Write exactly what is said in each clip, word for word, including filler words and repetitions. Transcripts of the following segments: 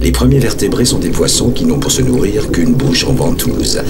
Les premiers vertébrés sont des poissons qui n'ont pour se nourrir qu'une bouche en ventouse.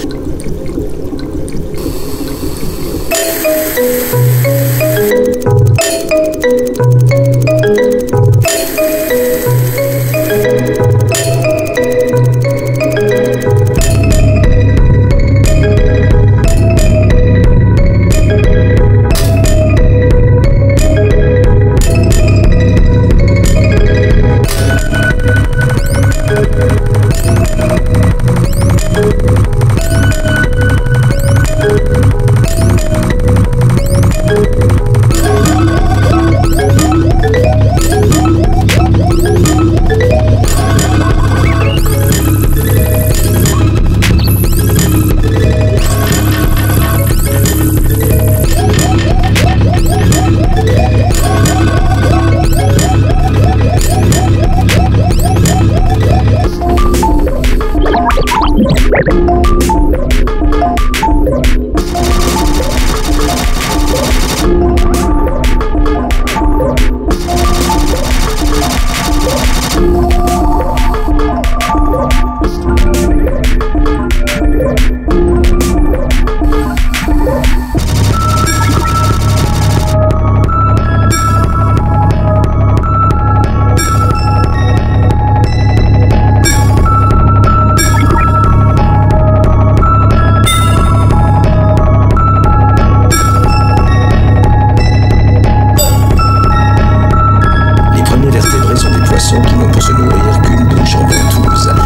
Qui n'ont pour se nourrir qu'une bouche en ventouse.